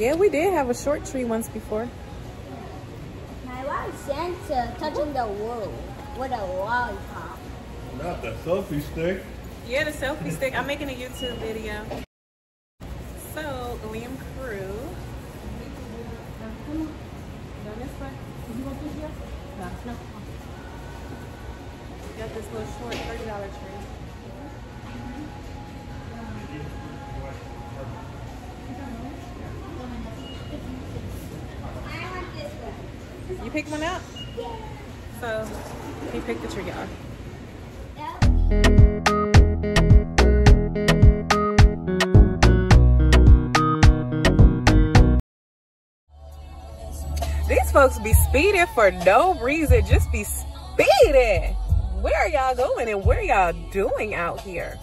Yeah, we did have a short tree once before. I want Santa touching the world with a lollipop. Not the selfie stick. Yeah, the selfie stick. I'm making a YouTube video. So, Liam Crew. Got this little short $30 tree. You picked one up? Yeah. So, he picked the tree, y'all. These folks be speeding for no reason. Just be speeding. Where are y'all going and where y'all doing out here?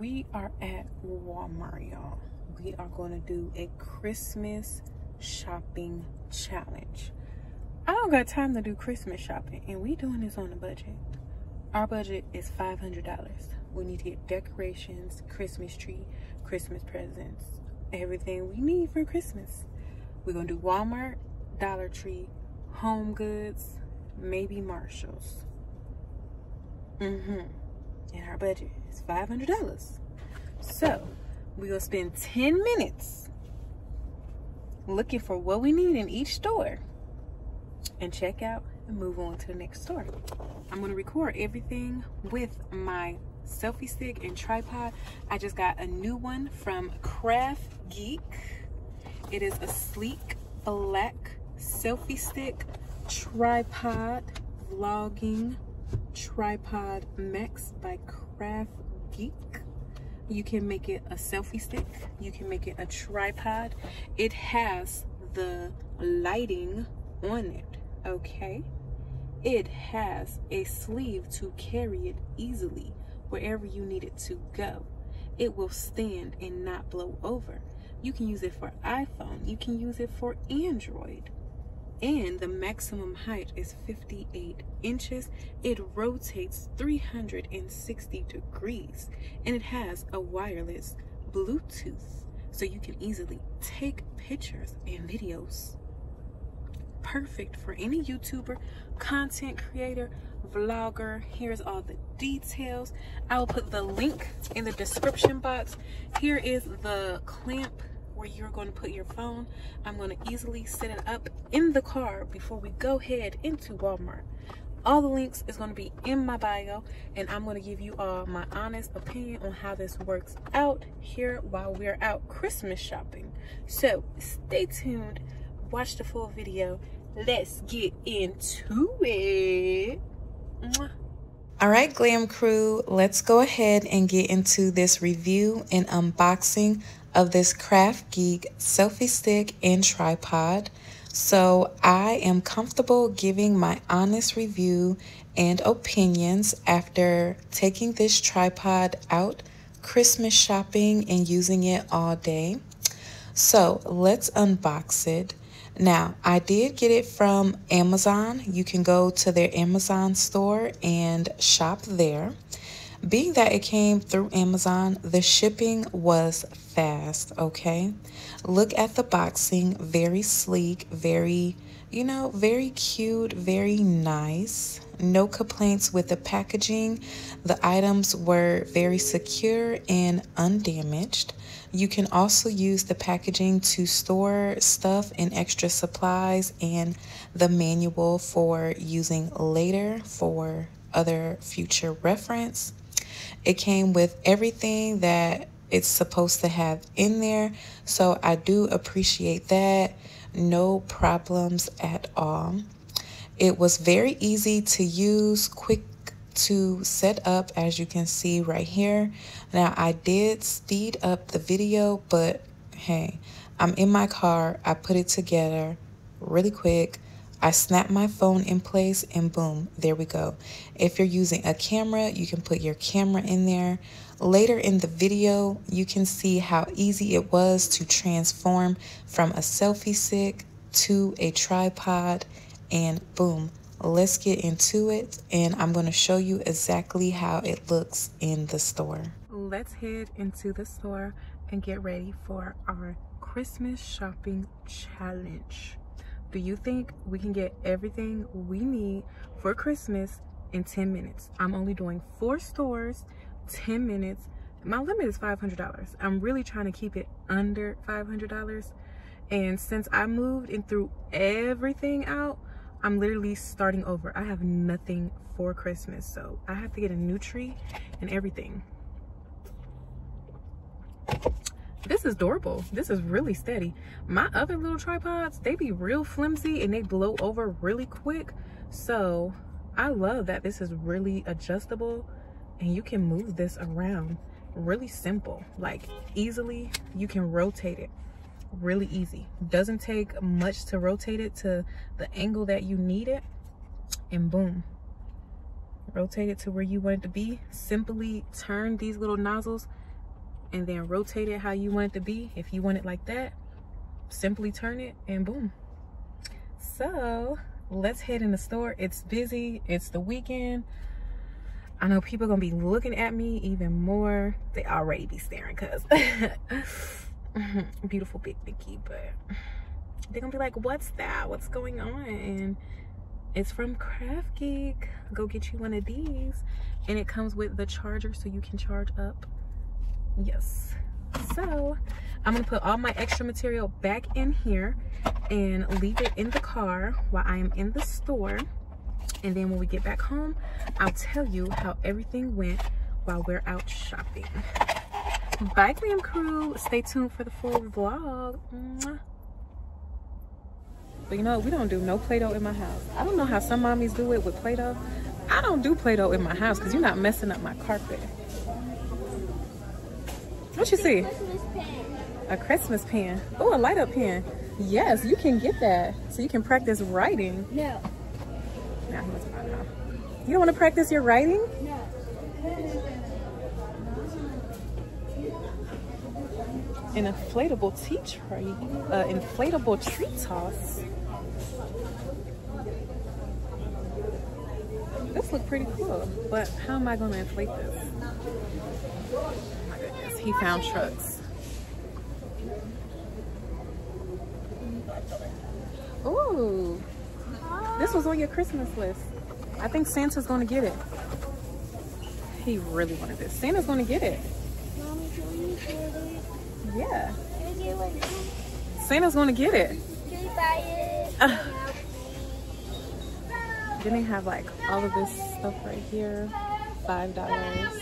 We are at Walmart, y'all. We are going to do a Christmas shopping challenge. I don't got time to do Christmas shopping, and we doing this on a budget. Our budget is $500. We need to get decorations, Christmas tree, Christmas presents, everything we need for Christmas. We're going to do Walmart, Dollar Tree, Home Goods, maybe Marshall's. And our budget is $500. So we're gonna spend 10 minutes looking for what we need in each store and check out and move on to the next store. I'm gonna record everything with my selfie stick and tripod. I just got a new one from Kraft Geek. It is a sleek black selfie stick tripod vlogging tripod max by Kraft Geek. You can make it a selfie stick, you can make it a tripod. It has the lighting on it, okay? It has a sleeve to carry it easily wherever you need it to go. It will stand and not blow over. You can use it for iPhone, you can use it for Android. And the maximum height is 58 inches. It rotates 360 degrees and it has a wireless Bluetooth, so you can easily take pictures and videos. Perfect for any YouTuber, content creator, vlogger. Here's all the details. I will put the link in the description box. Here is the clamp where you're going to put your phone. I'm going to easily set it up in the car before we go head into Walmart. All the links is going to be in my bio, and I'm going to give you all my honest opinion on how this works out here while we're out Christmas shopping. So stay tuned, watch the full video. Let's get into it. Mwah. All right, Glam Crew, let's go ahead and get into this review and unboxing of this Kraft Geek selfie stick and tripod. So I am comfortable giving my honest review and opinions after taking this tripod out Christmas shopping and using it all day. So let's unbox it. Now, I did get it from Amazon. You can go to their Amazon store and shop there. Being that it came through Amazon, the shipping was fast, okay? Look at the boxing, very sleek, very, you know, very cute, very nice. No complaints with the packaging. The items were very secure and undamaged. You can also use the packaging to store stuff and extra supplies, and the manual for using later for other future reference. It came with everything that it's supposed to have in there, so I do appreciate that. No problems at all. It was very easy to use, quick to set up, as you can see right here. Now, I did speed up the video, but hey, I'm in my car. I put it together really quick. I snapped my phone in place and boom, there we go. If you're using a camera, you can put your camera in there. Later in the video, you can see how easy it was to transform from a selfie stick to a tripod, and boom, let's get into it, and I'm going to show you exactly how it looks in the store. Let's head into the store and get ready for our Christmas shopping challenge. Do you think we can get everything we need for Christmas in 10 minutes? I'm only doing 4 stores, 10 minutes. My limit is $500. I'm really trying to keep it under $500. And since I moved and threw everything out, I'm literally starting over. I have nothing for Christmas, so I have to get a new tree and everything. This is durable. This is really steady. My other little tripods, they be real flimsy and they blow over really quick. So I love that this is really adjustable and you can move this around really simple, like easily. You can rotate it really easy. Doesn't take much to rotate it to the angle that you need it, and boom, rotate it to where you want it to be. Simply turn these little nozzles and then rotate it how you want it to be. If you want it like that, simply turn it and boom. So let's head in the store. It's busy, it's the weekend. I know people are gonna be looking at me even more. They already be staring, cuz beautiful big Nikki, but they're gonna be like, what's that? What's going on? And it's from Kraft Geek. Go get you one of these. And it comes with the charger so you can charge up. Yes, so I'm gonna put all my extra material back in here and leave it in the car while I am in the store, and then when we get back home, I'll tell you how everything went while we're out shopping. Bye, Liam Crew. Stay tuned for the full vlog. Mwah. But you know, we don't do no Play-Doh in my house. I don't know how some mommies do it with Play-Doh. I don't do Play-Doh in my house because you're not messing up my carpet. What you see? A Christmas pen. Oh, a light up pen. Yes, you can get that so you can practice writing. No. Nah, he wants to find out. You don't want to practice your writing? No. An inflatable tea tray, inflatable tree toss. This looks pretty cool, but how am I gonna inflate this? Oh my goodness, he found trucks. Ooh, this was on your Christmas list. I think Santa's gonna get it. He really wanted this. Santa's gonna get it. Mommy, can we get it? Yeah. Santa's gonna get it. Can you buy it? Then they have like all of this stuff right here. $5.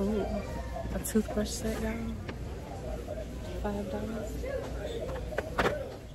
Ooh, a toothbrush set, y'all. $5.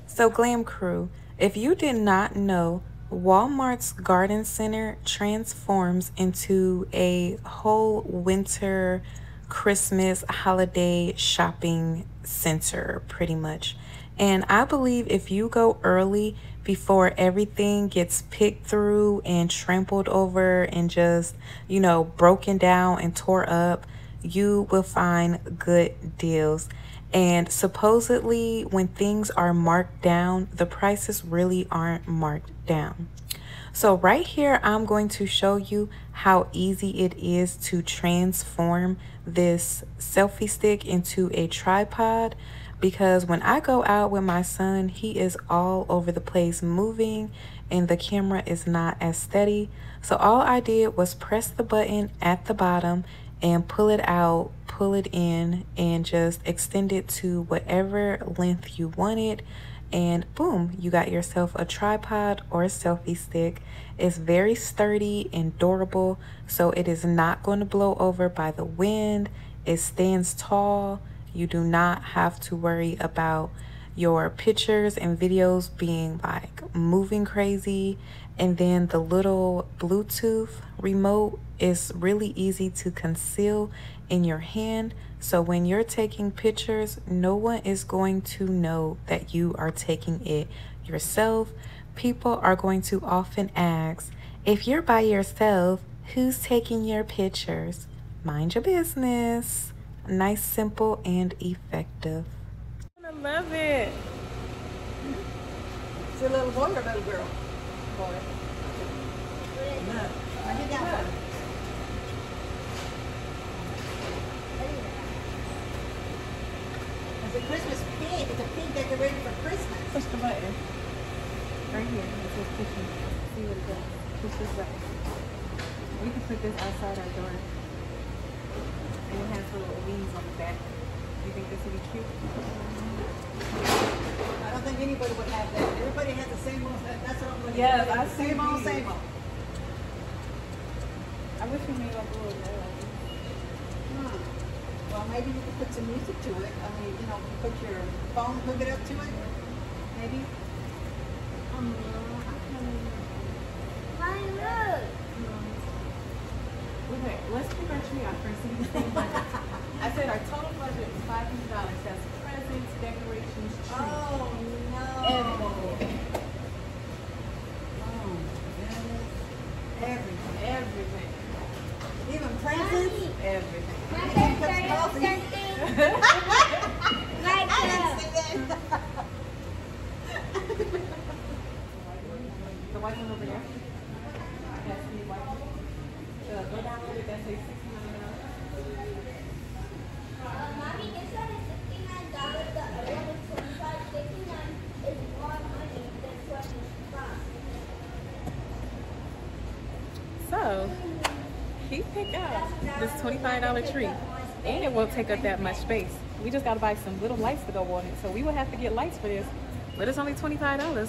So Glam Crew, if you did not know, Walmart's garden center transforms into a whole winter Christmas holiday shopping center pretty much, and I believe if you go early before everything gets picked through and trampled over and just, you know, broken down and tore up, you will find good deals. And supposedly when things are marked down, the prices really aren't marked down. So right here, I'm going to show you how easy it is to transform this selfie stick into a tripod, because when I go out with my son, he is all over the place moving and the camera is not as steady. So all I did was press the button at the bottom and pull it out, pull it in, and just extend it to whatever length you want it. And boom, you got yourself a tripod or a selfie stick. It's very sturdy and durable, so it is not going to blow over by the wind. It stands tall. You do not have to worry about, your pictures and videos being like moving crazy. And then the little Bluetooth remote is really easy to conceal in your hand. So when you're taking pictures, no one is going to know that you are taking it yourself. People are going to often ask, if you're by yourself, who's taking your pictures? Mind your business. Nice, simple, and effective. I love it. It's a little boy or little girl? Boy. I did that one. It's a Christmas pig. It's a pig decorated for Christmas. Push the button. Right here. It says pushing. See what it does. Push this button. We can put this outside our door. And it has little leaves on the back. Do you think this would be cute? I don't think anybody would have that. Everybody has the same old. That's what I'm looking at. Yeah, I see. Same old, same old. I wish we made like a little nail. Well, maybe you could put some music to it. I mean, you know, put your phone, hook it up to it. Maybe. Why look? Okay, let's pick our tree out first. I said our total budget is $500. That's presents, decorations, trees. Oh no! Everything. Oh goodness! Everything. Everything. Even presents. Everything. The white one over there. That's the white one. The go down over there. That says $69. Mommy, this one is $69. The other one is $25.69 is more money. That's what it's from. So he picked up this $25 tree. And it won't take up that much space. We just gotta buy some little lights to go on it. So we will have to get lights for this. But it's only $25.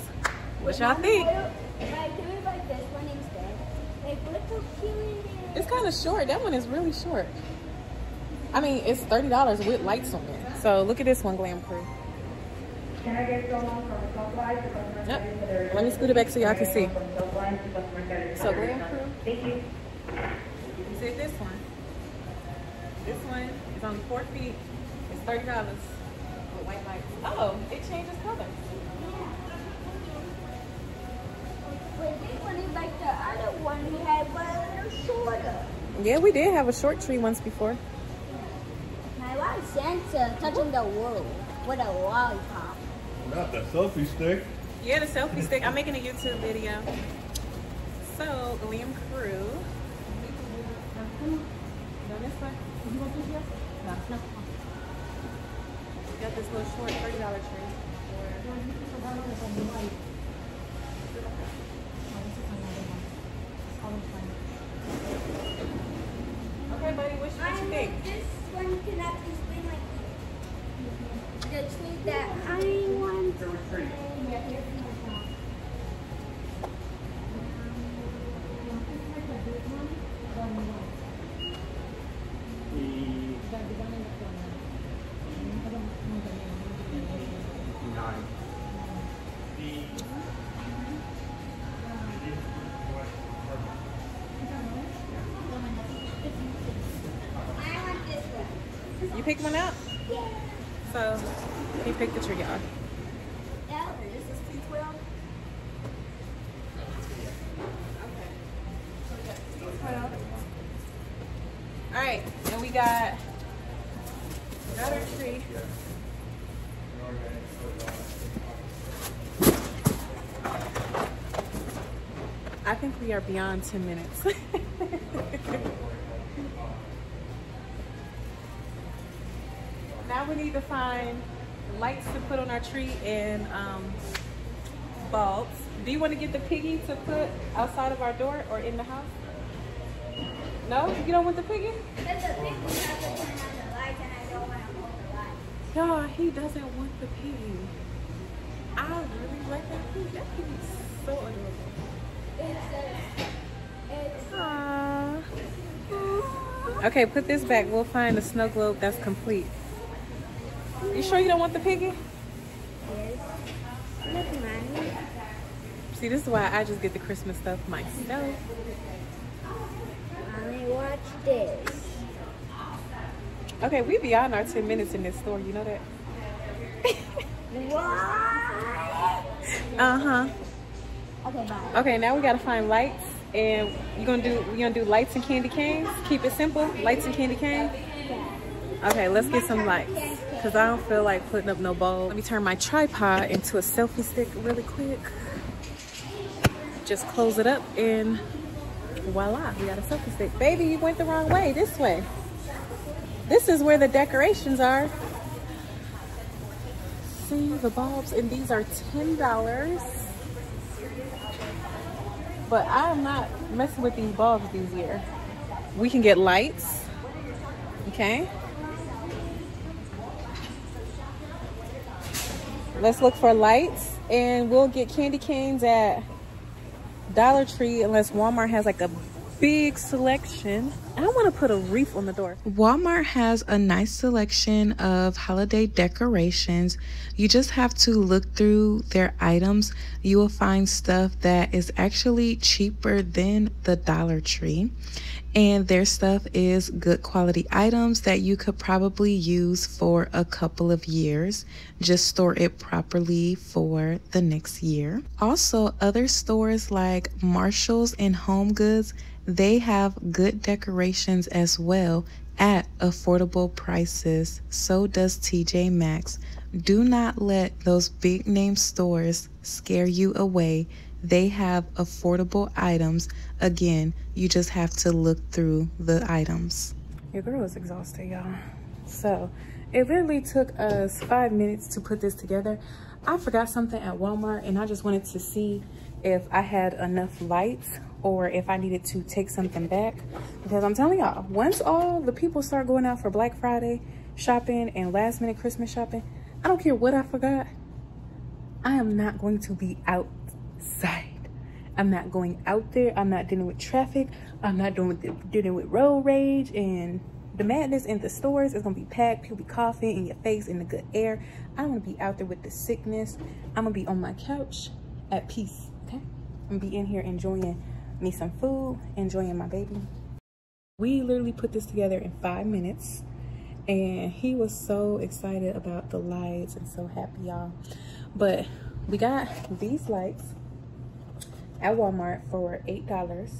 What y'all think? Like, do it like this one instead. Like, look how cute it is. It's kind of short. That one is really short. I mean, it's $30 with lights on it. So look at this one, Liam Crew. Can I get someone from the top light? Yep. Let me scoot it back so y'all can see. So Liam Crew. Thank you. You see this one? This one is only 4 feet. It's $30 with white lights. Oh, it changes colors. Yeah. But this one is like the other one we had, but a little shorter. Yeah, we did have a short tree once before. My wife Santa touching the world with a lollipop. Not the selfie stick. Yeah, the selfie stick. I'm making a YouTube video. So Liam Crew. This one. You want this here? No. No. We got this little short $30 tree. Okay, buddy, which one do you think? This one cannot explain like the tree that I want to say. You picked one up? Yeah. So, he picked the tree, y'all. Yeah. Okay, this is P12? Okay. So we got P12. Alright, and we got another tree. I think we are beyond 10 minutes. Now we need to find lights to put on our tree and bulbs. Do you want to get the piggy to put outside of our door or in the house? No? You don't want the piggy? Because the piggy has to turn on the lights and I don't want to hold the lights. Y'all, he doesn't want the piggy. I really like that piggy. That piggy is so adorable. Okay, put this back. We'll find a snow globe that's complete. You sure you don't want the piggy? Yeah. Nothing wrong. See, this is why I just get the Christmas stuff myself. I watch this. Okay, we beyond our 10 minutes in this store. You know that? What? Uh-huh. Okay, bye. Okay, now we gotta find lights. And we're gonna do lights and candy canes. Keep it simple, lights and candy canes. Okay, let's get some lights, cause I don't feel like putting up no bulb. Let me turn my tripod into a selfie stick really quick. Just close it up and voila, we got a selfie stick. Baby, you went the wrong way, this way. This is where the decorations are. See the bulbs, and these are $10. But I'm not messing with these bulbs this year. We can get lights, okay? Let's look for lights, and we'll get candy canes at Dollar Tree unless Walmart has like a big selection. I want to put a wreath on the door. Walmart has a nice selection of holiday decorations. You just have to look through their items. You will find stuff that is actually cheaper than the Dollar Tree, and their stuff is good quality items that you could probably use for a couple of years. Just store it properly for the next year. Also, other stores like Marshall's and Home Goods, they have good decorations as well at affordable prices. So does TJ Maxx. Do not let those big name stores scare you away. They have affordable items. Again, you just have to look through the items. Your girl is exhausted, y'all. So it literally took us 5 minutes to put this together. I forgot something at Walmart, and I just wanted to see if I had enough lights or if I needed to take something back, because I'm telling y'all, once all the people start going out for Black Friday shopping and last minute Christmas shopping, I don't care what I forgot, I am not going to be outside. I'm not going out there. I'm not dealing with traffic. I'm not dealing with road rage and the madness in the stores. It's gonna be packed. People be coughing in your face in the good air. I don't wanna be out there with the sickness. I'm gonna be on my couch at peace, okay? I'm gonna be in here enjoying me some food, enjoying my baby. We literally put this together in 5 minutes, and he was so excited about the lights and so happy, y'all. But we got these lights at Walmart for $8,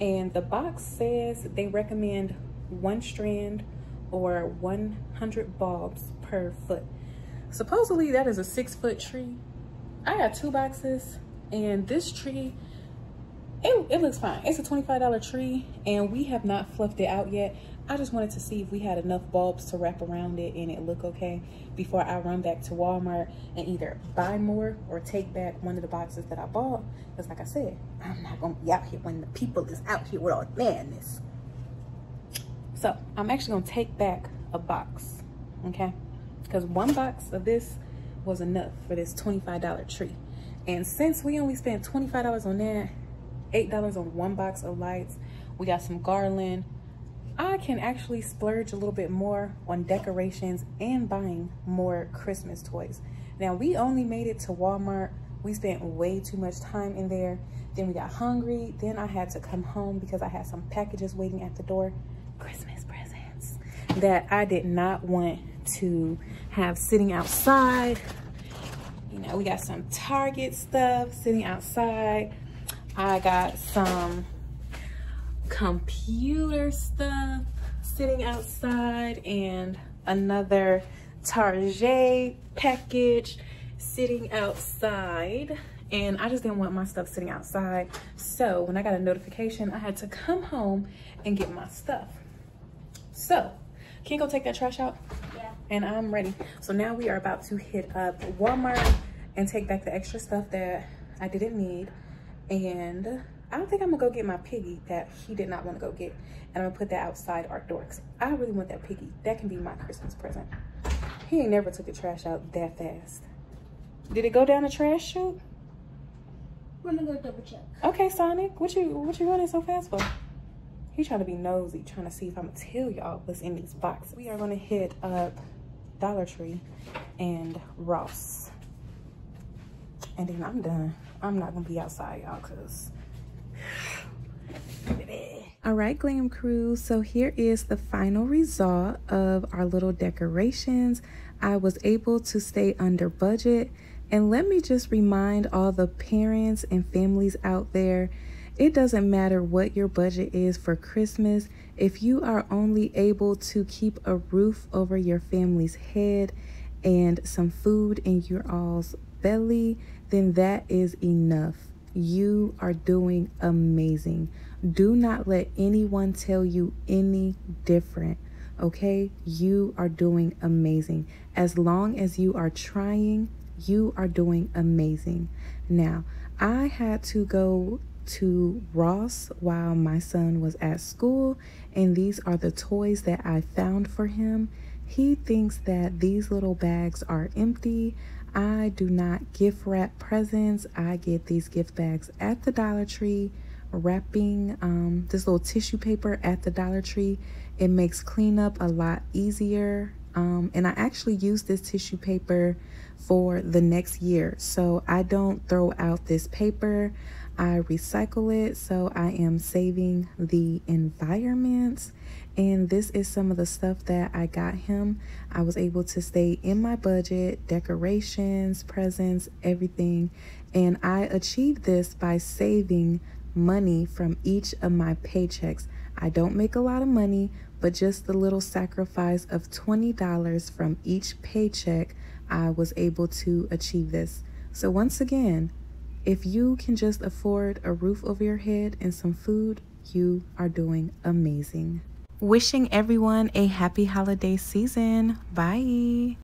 and the box says they recommend one strand or 100 bulbs per foot. Supposedly that is a 6-foot tree. I got 2 boxes, and this tree, it looks fine. It's a $25 tree, and we have not fluffed it out yet. I just wanted to see if we had enough bulbs to wrap around it and it look okay before I run back to Walmart and either buy more or take back one of the boxes that I bought. Because like I said, I'm not gonna be out here when the people is out here with all madness. So I'm actually gonna take back a box, okay? Because one box of this was enough for this $25 tree. And since we only spent $25 on that, $8 on one box of lights, we got some garland, I can actually splurge a little bit more on decorations and buying more Christmas toys. Now, we only made it to Walmart. We spent way too much time in there. Then we got hungry. Then I had to come home because I had some packages waiting at the door. Christmas presents that I did not want to have sitting outside. You know, we got some Target stuff sitting outside. I got some computer stuff sitting outside and another Target package sitting outside. And I just didn't want my stuff sitting outside. So when I got a notification, I had to come home and get my stuff. So can you go take that trash out? Yeah. And I'm ready. So now we are about to hit up Walmart and take back the extra stuff that I didn't need. And I don't think I'm gonna go get my piggy that he did not want to go get, and I'm gonna put that outside our door because I really want that piggy. That can be my Christmas present. He ain't never took the trash out that fast. Did it go down the trash chute? Let me go double check. Okay, Sonic, what you running so fast for? He trying to be nosy, trying to see if I'm gonna tell y'all what's in these boxes. We are gonna hit up Dollar Tree and Ross. And then I'm done. I'm not gonna be outside, y'all, cause all right, Liam Crew, so here is the final result of our little decorations. I was able to stay under budget, and let me just remind all the parents and families out there, it doesn't matter what your budget is for Christmas. If you are only able to keep a roof over your family's head and some food in your all's belly, then that is enough. You are doing amazing. Do not let anyone tell you any different, okay? You are doing amazing. As long as you are trying, you are doing amazing. Now, I had to go to Ross while my son was at school, and these are the toys that I found for him. He thinks that these little bags are empty. I do not gift wrap presents. I get these gift bags at the Dollar Tree, wrapping this little tissue paper at the Dollar Tree. It makes cleanup a lot easier. And I actually use this tissue paper for the next year. So I don't throw out this paper. I recycle it, so I am saving the environment. And this is some of the stuff that I got him. I was able to stay in my budget, decorations, presents, everything. And I achieved this by saving money from each of my paychecks. I don't make a lot of money, but just the little sacrifice of $20 from each paycheck, I was able to achieve this. So once again, if you can just afford a roof over your head and some food, you are doing amazing. Wishing everyone a happy holiday season. Bye.